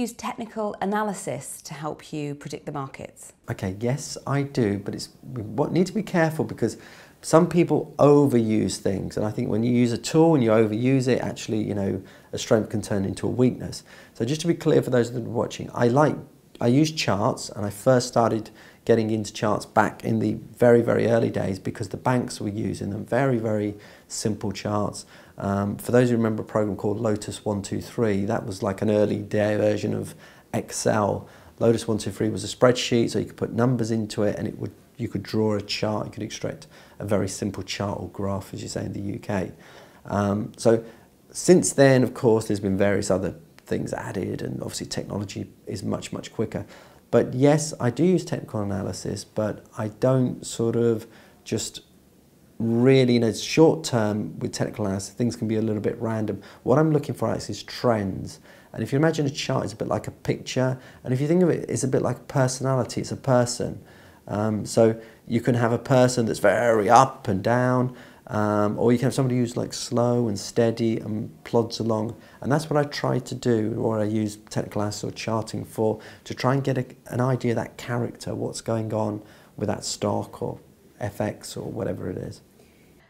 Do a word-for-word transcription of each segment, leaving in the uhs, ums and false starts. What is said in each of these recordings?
use technical analysis to help you predict the markets? Okay, yes, I do, but it's, we need to be careful because some people overuse things, and I think when you use a tool and you overuse it, actually, you know, a strength can turn into a weakness. So just to be clear for those that are watching, I like, I use charts, and I first started getting into charts back in the very, very early days because the banks were using them, very, very simple charts. Um, for those who remember a program called Lotus one two three, that was like an early day version of Excel. Lotus one two three was a spreadsheet, so you could put numbers into it and it would, you could draw a chart, you could extract a very simple chart or graph, as you say in the U K. Um, so since then, of course, there's been various other things added, and obviously technology is much, much quicker. But yes, I do use technical analysis, but I don't sort of just really, in a short term with technical analysis, things can be a little bit random. What I'm looking for actually is trends. And if you imagine a chart, it's a bit like a picture. And if you think of it, it's a bit like personality, it's a person. Um, so you can have a person that's very up and down, um, or you can have somebody who's like slow and steady and plods along. And that's what I try to do, or I use technical analysis or charting for, to try and get a, an idea of that character, what's going on with that stock or F X or whatever it is.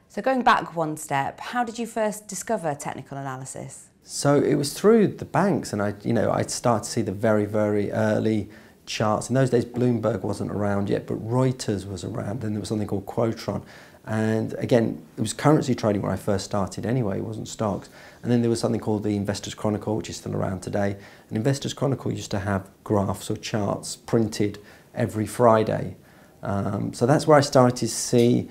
So going back one step, how did you first discover technical analysis? So it was through the banks, and I, you know, I started to see the very, very early charts. In those days, Bloomberg wasn't around yet, but Reuters was around, and there was something called Quotron. And again, it was currency trading where I first started anyway, it wasn't stocks. And then there was something called the Investors Chronicle, which is still around today. And Investors Chronicle used to have graphs or charts printed every Friday. Um, so that's where I started to see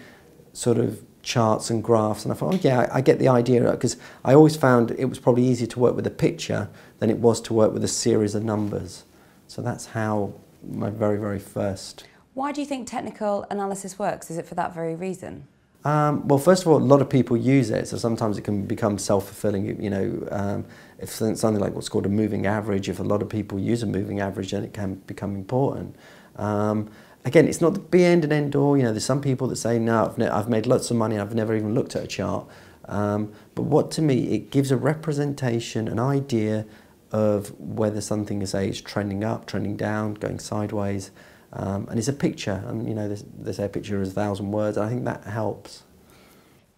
sort of charts and graphs, and I thought, oh yeah, I, I get the idea, because I always found it was probably easier to work with a picture than it was to work with a series of numbers. So that's how my very, very first... Why do you think technical analysis works? Is it for that very reason? Um, well, first of all, a lot of people use it, so sometimes it can become self-fulfilling. You know, um, if something like what's called a moving average, if a lot of people use a moving average, then it can become important. Um, Again, it's not the be end and end all. You know, there's some people that say, no, I've, ne I've made lots of money, I've never even looked at a chart. Um, but what to me, it gives a representation, an idea of whether something is, say, is trending up, trending down, going sideways. Um, and it's a picture. And, you know, they say a picture is a thousand words. And I think that helps.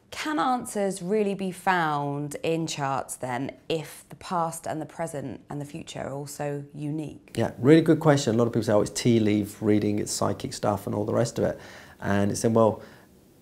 Can answers really be found in charts then, if the past and the present and the future are also unique? Yeah, really good question. A lot of people say, oh, it's tea leaf reading, it's psychic stuff and all the rest of it. And it's saying, well,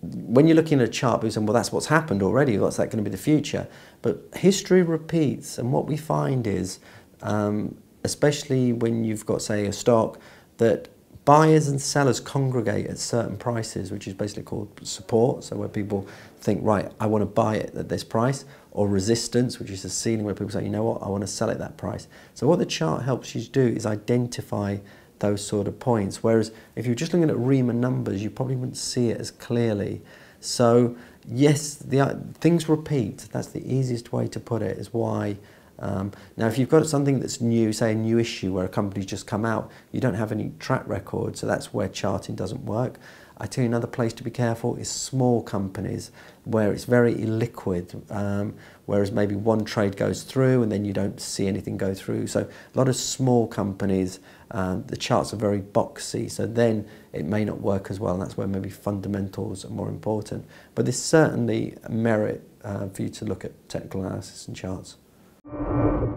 when you're looking at a chart, people say, well, that's what's happened already, what's that going to be the future? But history repeats, and what we find is, um, especially when you've got, say, a stock, that buyers and sellers congregate at certain prices, which is basically called support, so where people think, right, I want to buy it at this price, or resistance, which is a ceiling where people say, you know what, I want to sell it at that price. So what the chart helps you do is identify those sort of points, whereas if you're just looking at Riemann numbers, you probably wouldn't see it as clearly. So yes, the, uh, things repeat, that's the easiest way to put it, is why. Um, now, if you've got something that's new, say a new issue where a company's just come out, you don't have any track record, so that's where charting doesn't work. I tell you another place to be careful is small companies where it's very illiquid, um, whereas maybe one trade goes through and then you don't see anything go through. So a lot of small companies, um, the charts are very boxy, so then it may not work as well, and that's where maybe fundamentals are more important. But there's certainly a merit uh, for you to look at technical analysis and charts.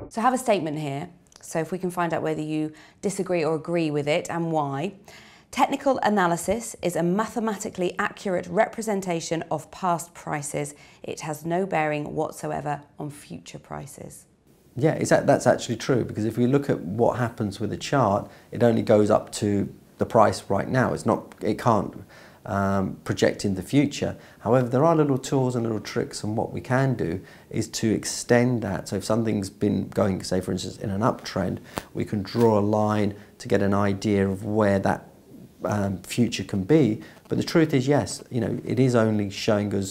So I have a statement here, so if we can find out whether you disagree or agree with it and why. Technical analysis is a mathematically accurate representation of past prices. It has no bearing whatsoever on future prices. Yeah, it's, that's actually true, because if we look at what happens with a chart, it only goes up to the price right now. It's not, it can't Um, project in the future. However, there are little tools and little tricks, and what we can do is to extend that. So if something's been going, say for instance, in an uptrend, we can draw a line to get an idea of where that um, future can be. But the truth is, yes, you know, it is only showing us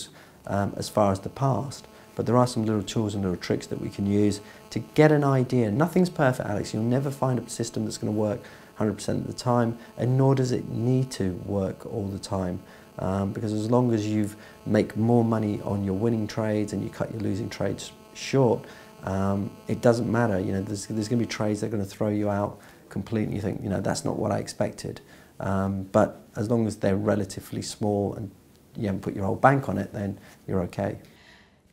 um, as far as the past. But there are some little tools and little tricks that we can use to get an idea. Nothing's perfect, Alex. You'll never find a system that's going to work one hundred percent of the time, and nor does it need to work all the time, um, because as long as you make more money on your winning trades and you cut your losing trades short, Um, it doesn't matter, you know, there's, there's going to be trades that are going to throw you out completely. You think, you know, that's not what I expected. Um, but as long as they're relatively small and you haven't put your whole bank on it, then you're okay.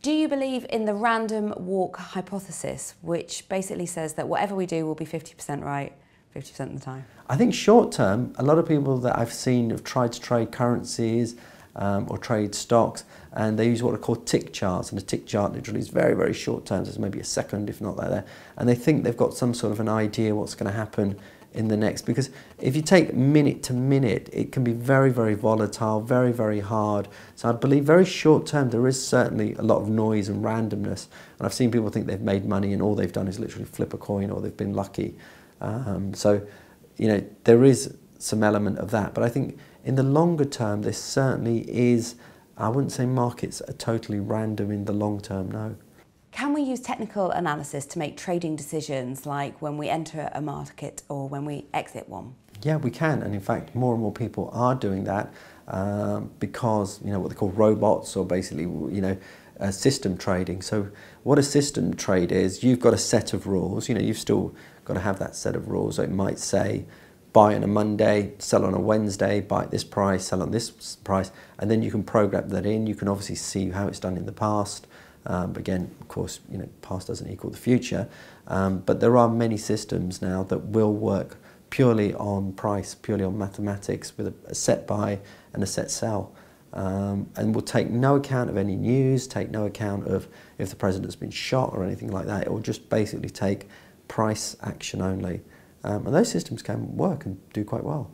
Do you believe in the random walk hypothesis, which basically says that whatever we do will be fifty percent right fifty percent of the time? I think short term, a lot of people that I've seen have tried to trade currencies um, or trade stocks, and they use what are called tick charts, and a tick chart literally is very, very short term, so it's maybe a second, if not that there, and they think they've got some sort of an idea what's going to happen in the next, because if you take minute to minute, it can be very, very volatile, very, very hard. So I believe very short term, there is certainly a lot of noise and randomness, and I've seen people think they've made money and all they've done is literally flip a coin or they've been lucky. Um, so, you know, there is some element of that, but I think in the longer term, there certainly is, I wouldn't say markets are totally random in the long term, no. Can we use technical analysis to make trading decisions, like when we enter a market or when we exit one? Yeah, we can, and in fact, more and more people are doing that um, because, you know, what they call robots, or basically, you know, uh, system trading. So what a system trade is, you've got a set of rules, you know, you've still got to have that set of rules. So it might say, buy on a Monday, sell on a Wednesday, buy at this price, sell on this price, and then you can program that in. You can obviously see how it's done in the past. Um, again, of course, you know, past doesn't equal the future, um, but there are many systems now that will work purely on price, purely on mathematics, with a, a set buy and a set sell, um, and will take no account of any news, take no account of if the president's been shot or anything like that. It will just basically take price action only, um, and those systems can work and do quite well.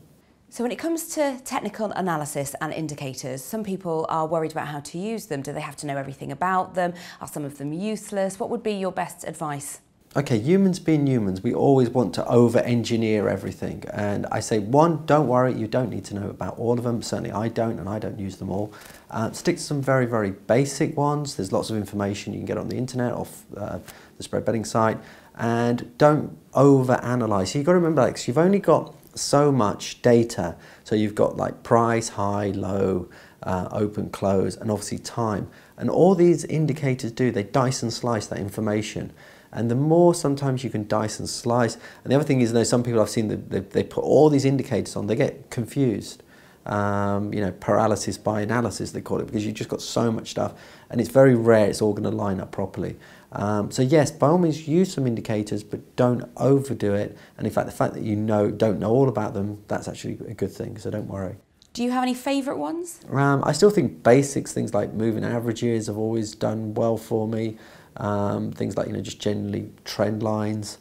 So when it comes to technical analysis and indicators, some people are worried about how to use them. Do they have to know everything about them? Are some of them useless? What would be your best advice? Okay, humans being humans, we always want to over-engineer everything. And I say, one, don't worry, you don't need to know about all of them. Certainly I don't, and I don't use them all. Uh, stick to some very, very basic ones. There's lots of information you can get on the internet, off uh, the spread betting site. And don't over-analyse. So you've got to remember, like, you've only got so much data, so you've got like price, high, low, uh, open, close, and obviously time, and all these indicators do, they dice and slice that information, and the more sometimes you can dice and slice. And the other thing is, though, some people I've seen that they, they put all these indicators on, they get confused, um, you know, paralysis by analysis they call it, because you've just got so much stuff and it's very rare it's all going to line up properly. Um, so yes, by all means use some indicators, but don't overdo it. And in fact, the fact that you know don't know all about them, that's actually a good thing, so don't worry. Do you have any favourite ones? Um, I still think basics, things like moving averages have always done well for me. Um, things like, you know, just generally trend lines,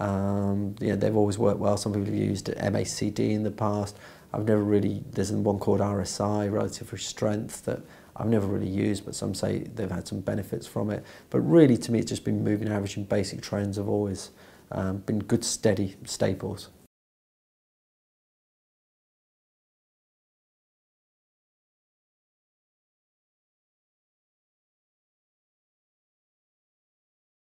um, you know, they've always worked well. Some people have used M A C D in the past. I've never really, there's one called R S I, relative strength, that I've never really used, but some say they've had some benefits from it. But really, to me, it's just been moving average and basic trends have always um, been good, steady staples.